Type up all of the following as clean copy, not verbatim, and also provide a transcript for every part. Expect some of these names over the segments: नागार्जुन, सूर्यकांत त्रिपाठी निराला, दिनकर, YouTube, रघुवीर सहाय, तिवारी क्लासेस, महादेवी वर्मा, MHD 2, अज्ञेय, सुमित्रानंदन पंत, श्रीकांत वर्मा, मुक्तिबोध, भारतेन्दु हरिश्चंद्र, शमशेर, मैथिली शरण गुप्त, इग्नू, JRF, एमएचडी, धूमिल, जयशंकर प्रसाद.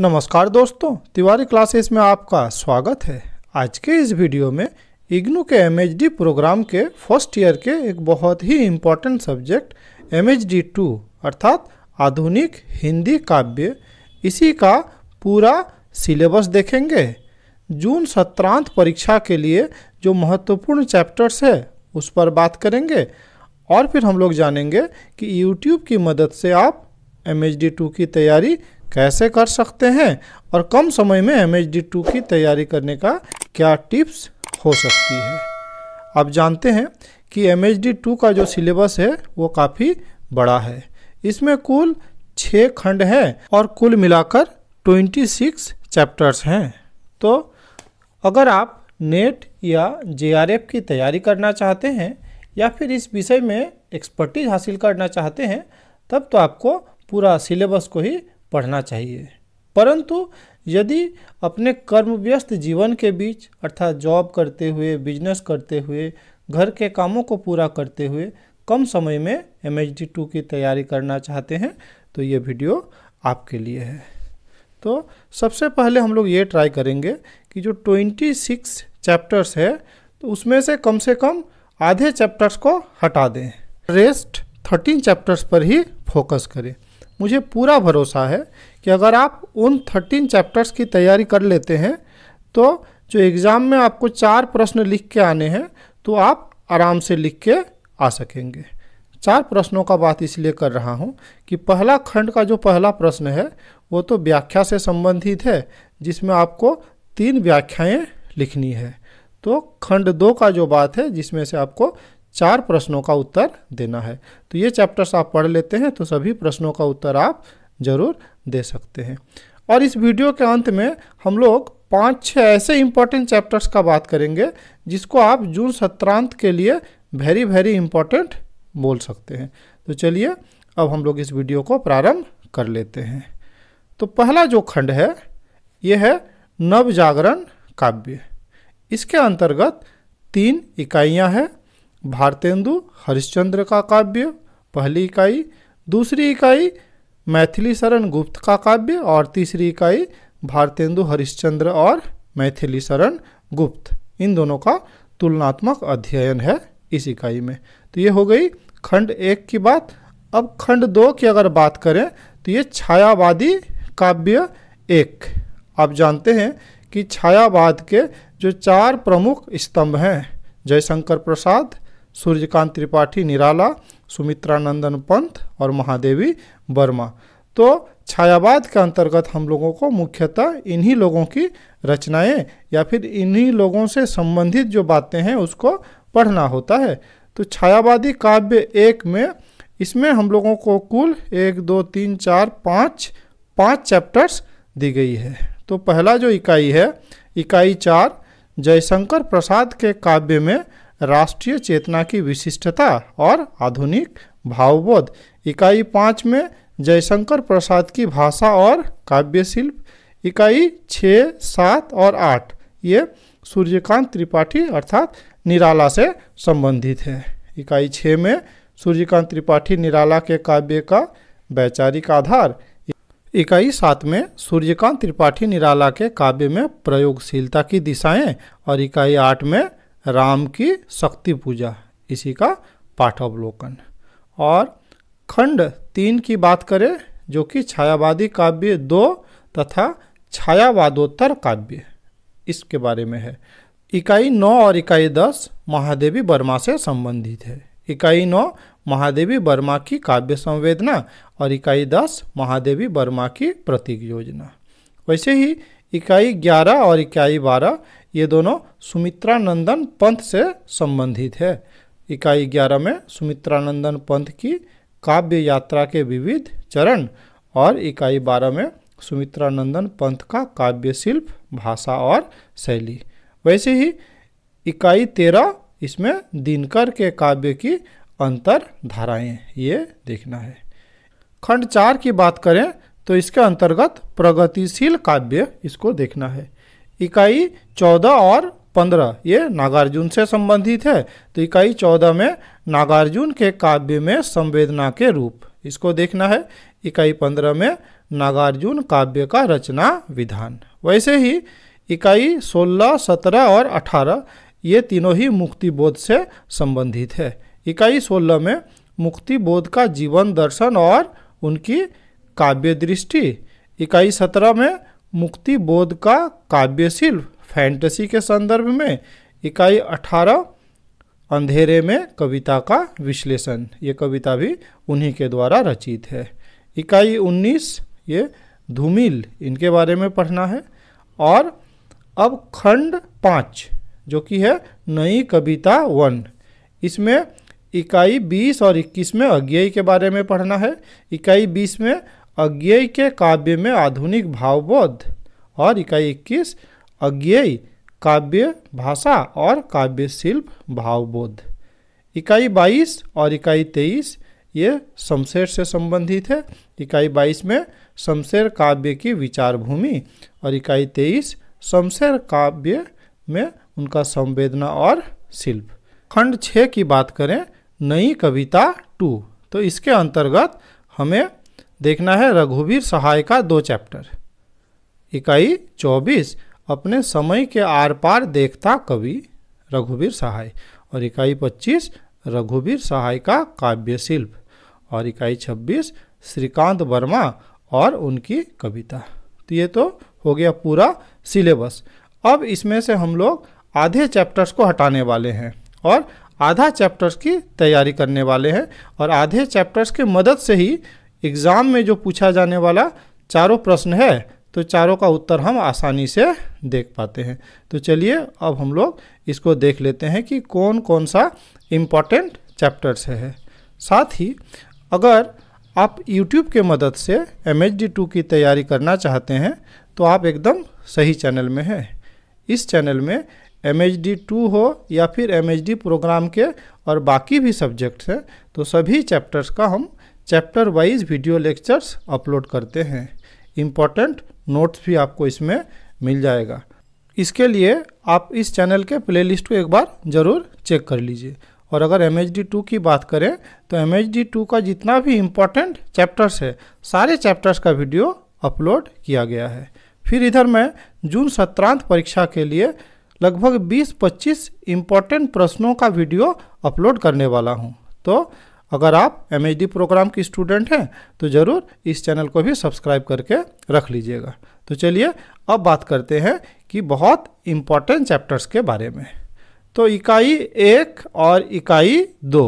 नमस्कार दोस्तों, तिवारी क्लासेस में आपका स्वागत है। आज के इस वीडियो में इग्नू के एमएचडी प्रोग्राम के फर्स्ट ईयर के एक बहुत ही इम्पॉर्टेंट सब्जेक्ट MHD 2 अर्थात आधुनिक हिंदी काव्य, इसी का पूरा सिलेबस देखेंगे। जून सत्रांत परीक्षा के लिए जो महत्वपूर्ण चैप्टर्स है उस पर बात करेंगे और फिर हम लोग जानेंगे कि यूट्यूब की मदद से आप MHD 2 की तैयारी कैसे कर सकते हैं और कम समय में MHD 2 की तैयारी करने का क्या टिप्स हो सकती है। आप जानते हैं कि MHD 2 का जो सिलेबस है वो काफ़ी बड़ा है। इसमें कुल 6 खंड हैं और कुल मिलाकर 26 चैप्टर्स हैं। तो अगर आप नेट या JRF की तैयारी करना चाहते हैं या फिर इस विषय में एक्सपर्टीज हासिल करना चाहते हैं तब तो आपको पूरा सिलेबस को ही पढ़ना चाहिए, परंतु यदि अपने कर्म व्यस्त जीवन के बीच अर्थात जॉब करते हुए, बिजनेस करते हुए, घर के कामों को पूरा करते हुए कम समय में MHD 2 की तैयारी करना चाहते हैं तो ये वीडियो आपके लिए है। तो सबसे पहले हम लोग ये ट्राई करेंगे कि जो 26 चैप्टर्स है तो उसमें से कम आधे चैप्टर्स को हटा दें, रेस्ट 13 चैप्टर्स पर ही फोकस करें। मुझे पूरा भरोसा है कि अगर आप उन 13 चैप्टर्स की तैयारी कर लेते हैं तो जो एग्ज़ाम में आपको 4 प्रश्न लिख के आने हैं तो आप आराम से लिख के आ सकेंगे। 4 प्रश्नों का बात इसलिए कर रहा हूँ कि पहला खंड का जो पहला प्रश्न है वो तो व्याख्या से संबंधित है, जिसमें आपको 3 व्याख्याएँ लिखनी है। तो खंड 2 का जो बात है जिसमें से आपको 4 प्रश्नों का उत्तर देना है, तो ये चैप्टर्स आप पढ़ लेते हैं तो सभी प्रश्नों का उत्तर आप जरूर दे सकते हैं। और इस वीडियो के अंत में हम लोग 5-6 ऐसे इम्पॉर्टेंट चैप्टर्स का बात करेंगे जिसको आप जून सत्रांत के लिए वेरी वेरी इम्पॉर्टेंट बोल सकते हैं। तो चलिए अब हम लोग इस वीडियो को प्रारंभ कर लेते हैं। तो पहला जो खंड है ये है नवजागरण काव्य। इसके अंतर्गत 3 इकाइयाँ हैं। भारतेन्दु हरिश्चंद्र का काव्य पहली इकाई, दूसरी इकाई मैथिली शरण गुप्त का काव्य और तीसरी इकाई भारतेन्दु हरिश्चंद्र और मैथिली शरण गुप्त, इन दोनों का तुलनात्मक अध्ययन है इस इकाई में। तो ये हो गई खंड 1 की बात। अब खंड 2 की अगर बात करें तो ये छायावादी काव्य 1। आप जानते हैं कि छायावाद के जो 4 प्रमुख स्तंभ हैं, जयशंकर प्रसाद, सूर्यकांत त्रिपाठी निराला, सुमित्रानंदन पंत और महादेवी वर्मा। तो छायावाद के अंतर्गत हम लोगों को मुख्यतः इन्हीं लोगों की रचनाएं या फिर इन्हीं लोगों से संबंधित जो बातें हैं उसको पढ़ना होता है। तो छायावादी काव्य 1 में इसमें हम लोगों को कुल 1, 2, 3, 4, 5 चैप्टर्स दी गई है। तो पहला जो इकाई है, इकाई 4, जयशंकर प्रसाद के काव्य में राष्ट्रीय चेतना की विशिष्टता और आधुनिक भावबोध। इकाई 5 में जयशंकर प्रसाद की भाषा और काव्य शिल्प। इकाई 6, 7 और 8 ये सूर्यकांत त्रिपाठी अर्थात निराला से संबंधित है। इकाई 6 में सूर्यकांत त्रिपाठी निराला के काव्य का वैचारिक आधार। इकाई 7 में सूर्यकांत त्रिपाठी निराला के काव्य में प्रयोगशीलता की दिशाएं और इकाई 8 में राम की शक्ति पूजा, इसी का पाठावलोकन। और खंड 3 की बात करें जो कि छायावादी काव्य 2 तथा छायावादोत्तर काव्य, इसके बारे में है। इकाई 9 और इकाई 10 महादेवी वर्मा से संबंधित है। इकाई 9 महादेवी वर्मा की काव्य संवेदना और इकाई 10 महादेवी वर्मा की प्रतीक योजना। वैसे ही इकाई 11 और इकाई 12 ये दोनों सुमित्रानंदन पंत से संबंधित है। इकाई 11 में सुमित्रानंदन पंत की काव्य यात्रा के विविध चरण और इकाई 12 में सुमित्रानंदन पंत का काव्य शिल्प, भाषा और शैली। वैसे ही इकाई 13 इसमें दिनकर के काव्य की अंतर धाराएँ ये देखना है। खंड 4 की बात करें तो इसके अंतर्गत प्रगतिशील काव्य, इसको देखना है। इकाई 14 और 15 ये नागार्जुन से संबंधित है। तो इकाई 14 में नागार्जुन के काव्य में संवेदना के रूप, इसको देखना है। इकाई 15 में नागार्जुन काव्य का रचना विधान। वैसे ही इकाई 16, 17 और 18 ये तीनों ही मुक्तिबोध से संबंधित है। इकाई 16 में मुक्तिबोध का जीवन दर्शन और उनकी काव्य दृष्टि, इकाई 17 में मुक्तिबोध का काव्यशिल्प फैंटेसी के संदर्भ में, इकाई 18 अंधेरे में कविता का विश्लेषण, ये कविता भी उन्हीं के द्वारा रचित है, इकाई 19 ये धूमिल, इनके बारे में पढ़ना है, और अब खंड 5 जो कि है नई कविता 1, इसमें इकाई 20 और 21 में अज्ञेय के बारे में पढ़ना है। इकाई 20 में अज्ञेय के काव्य में आधुनिक भावबोध, और इकाई 21 अज्ञेय काव्य भाषा और काव्य शिल्प भावबोध। इकाई 22 और इकाई 23 ये शमशेर से संबंधित है। इकाई 22 में शमशेर काव्य की विचार भूमि, और इकाई 23 शमशेर काव्य में उनका संवेदना और शिल्प। खंड 6 की बात करें, नई कविता 2, तो इसके अंतर्गत हमें देखना है रघुवीर सहाय का 2 चैप्टर। इकाई 24 अपने समय के आर पार देखता कवि रघुवीर सहाय, और इकाई 25 रघुवीर सहाय का काव्य शिल्प, और इकाई 26 श्रीकांत वर्मा और उनकी कविता। तो ये तो हो गया पूरा सिलेबस। अब इसमें से हम लोग आधे चैप्टर्स को हटाने वाले हैं और आधा चैप्टर्स की तैयारी करने वाले हैं, और आधे चैप्टर्स के मदद से ही एग्ज़ाम में जो पूछा जाने वाला चारों प्रश्न है तो चारों का उत्तर हम आसानी से देख पाते हैं। तो चलिए अब हम लोग इसको देख लेते हैं कि कौन कौन सा इम्पॉर्टेंट चैप्टर्स है। साथ ही अगर आप YouTube के मदद से एमएचडी 2 की तैयारी करना चाहते हैं तो आप एकदम सही चैनल में हैं। इस चैनल में एमएचडी 2 हो या फिर एमएचडी प्रोग्राम के और बाकी भी सब्जेक्ट्स हैं, तो सभी चैप्टर्स का हम chapter wise video lectures upload करते हैं। इम्पॉर्टेंट नोट्स भी आपको इसमें मिल जाएगा। इसके लिए आप इस चैनल के प्लेलिस्ट को एक बार ज़रूर चेक कर लीजिए। और अगर एमएचडी 2 की बात करें तो एमएचडी 2 का जितना भी इम्पॉर्टेंट चैप्टर्स है सारे चैप्टर्स का वीडियो अपलोड किया गया है। फिर इधर मैं जून 17 परीक्षा के लिए लगभग 20-25 इम्पॉर्टेंट प्रश्नों का वीडियो अपलोड करने वाला हूं। तो अगर आप एमएचडी प्रोग्राम की स्टूडेंट हैं तो ज़रूर इस चैनल को भी सब्सक्राइब करके रख लीजिएगा। तो चलिए अब बात करते हैं कि बहुत इम्पॉर्टेंट चैप्टर्स के बारे में। तो इकाई 1 और इकाई 2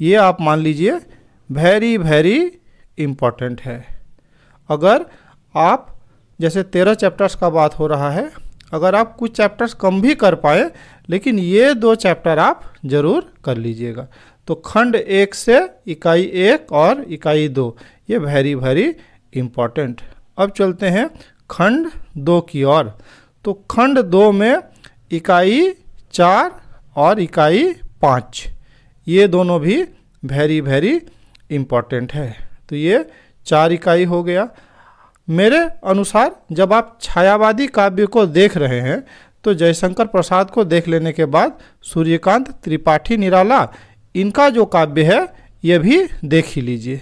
ये आप मान लीजिए वेरी वेरी इम्पॉर्टेंट है। अगर आप जैसे 13 चैप्टर्स का बात हो रहा है, अगर आप कुछ चैप्टर्स कम भी कर पाए लेकिन ये 2 चैप्टर आप ज़रूर कर लीजिएगा। तो खंड 1 से इकाई 1 और इकाई 2 ये वेरी वेरी इम्पॉर्टेंट। अब चलते हैं खंड 2 की ओर। तो खंड 2 में इकाई 4 और इकाई 5 ये दोनों भी वेरी वेरी इम्पॉर्टेंट है। तो ये 4 इकाई हो गया। मेरे अनुसार जब आप छायावादी काव्य को देख रहे हैं तो जयशंकर प्रसाद को देख लेने के बाद सूर्यकांत त्रिपाठी निराला, इनका जो काव्य है ये भी देख ही लीजिए।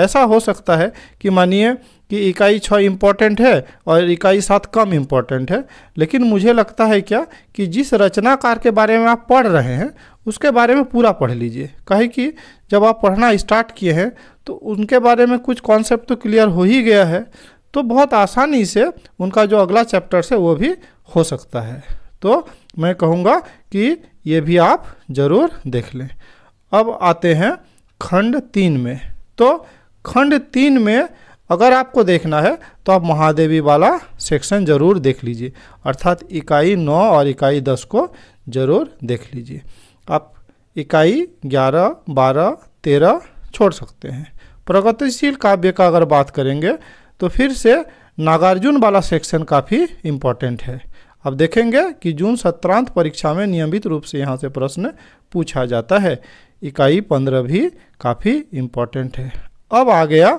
ऐसा हो सकता है कि मानिए कि इकाई 6 इम्पॉर्टेंट है और इकाई 7 कम इम्पॉर्टेंट है, लेकिन मुझे लगता है क्या कि जिस रचनाकार के बारे में आप पढ़ रहे हैं उसके बारे में पूरा पढ़ लीजिए। कहे कि जब आप पढ़ना स्टार्ट किए हैं तो उनके बारे में कुछ कॉन्सेप्ट तो क्लियर हो ही गया है, तो बहुत आसानी से उनका जो अगला चैप्टर्स है वो भी हो सकता है। तो मैं कहूँगा कि ये भी आप ज़रूर देख लें। अब आते हैं खंड 3 में। तो खंड 3 में अगर आपको देखना है तो आप महादेवी वाला सेक्शन ज़रूर देख लीजिए, अर्थात इकाई 9 और इकाई 10 को ज़रूर देख लीजिए। आप इकाई 11, 12, 13 छोड़ सकते हैं। प्रगतिशील काव्य का अगर बात करेंगे तो फिर से नागार्जुन वाला सेक्शन काफ़ी इम्पॉर्टेंट है। आप देखेंगे कि जून 17 परीक्षा में नियमित रूप से यहाँ से प्रश्न पूछा जाता है। इकाई 15 भी काफ़ी इम्पॉर्टेंट है। अब आ गया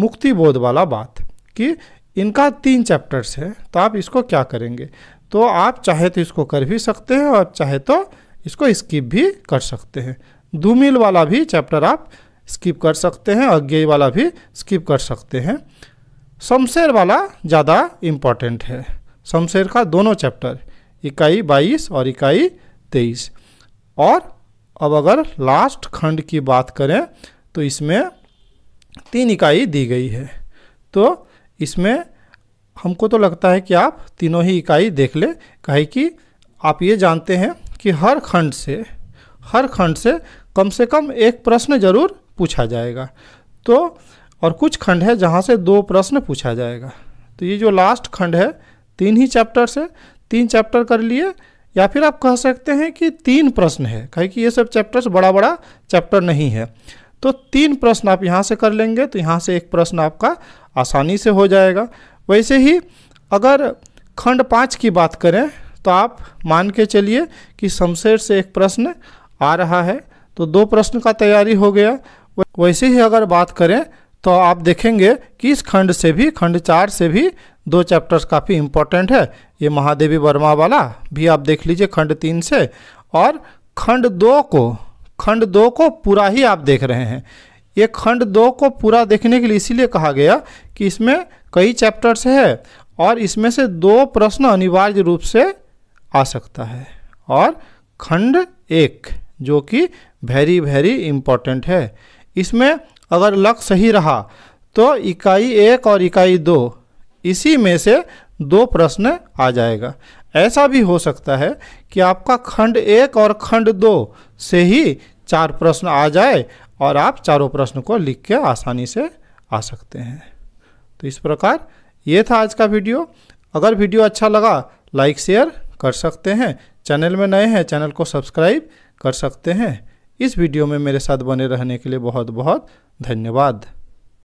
मुक्तिबोध वाला बात कि इनका 3 चैप्टर्स हैं, तो आप इसको क्या करेंगे। तो आप चाहे तो इसको कर भी सकते हैं और चाहे तो इसको स्किप भी कर सकते हैं। धूमिल वाला भी चैप्टर आप स्किप कर सकते हैं, अज्ञेय वाला भी स्किप कर सकते हैं। शमशेर वाला ज़्यादा इम्पॉर्टेंट है। शमशेर का दोनों चैप्टर इकाई 22 और इकाई 23। और अब अगर लास्ट खंड की बात करें तो इसमें 3 इकाई दी गई है, तो इसमें हमको तो लगता है कि आप तीनों ही इकाई देख लें, काहे कि आप ये जानते हैं कि हर खंड से कम से कम एक प्रश्न जरूर पूछा जाएगा, तो और कुछ खंड है जहाँ से 2 प्रश्न पूछा जाएगा। तो ये जो लास्ट खंड है 3 ही चैप्टर से 3 चैप्टर कर लिए, या फिर आप कह सकते हैं कि 3 प्रश्न है, कहे कि ये सब चैप्टर्स बड़ा चैप्टर नहीं है, तो 3 प्रश्न आप यहाँ से कर लेंगे तो यहाँ से एक प्रश्न आपका आसानी से हो जाएगा। वैसे ही अगर खंड 5 की बात करें तो आप मान के चलिए कि शमशेर से एक प्रश्न आ रहा है, तो 2 प्रश्न का तैयारी हो गया। वैसे ही अगर बात करें तो आप देखेंगे कि इस खंड से भी, खंड 4 से भी 2 चैप्टर्स काफ़ी इम्पोर्टेंट है। ये महादेवी वर्मा वाला भी आप देख लीजिए खंड 3 से, और खंड 2 को पूरा ही आप देख रहे हैं। ये खंड 2 को पूरा देखने के लिए इसीलिए कहा गया कि इसमें कई चैप्टर्स है और इसमें से 2 प्रश्न अनिवार्य रूप से आ सकता है। और खंड 1 जो कि वेरी इम्पोर्टेंट है, इसमें अगर लक सही रहा तो इकाई 1 और इकाई 2 इसी में से 2 प्रश्न आ जाएगा। ऐसा भी हो सकता है कि आपका खंड 1 और खंड 2 से ही 4 प्रश्न आ जाए और आप चारों प्रश्न को लिख के आसानी से आ सकते हैं। तो इस प्रकार ये था आज का वीडियो। अगर वीडियो अच्छा लगा लाइक शेयर कर सकते हैं, चैनल में नए हैं चैनल को सब्सक्राइब कर सकते हैं। इस वीडियो में मेरे साथ बने रहने के लिए बहुत धन्यवाद।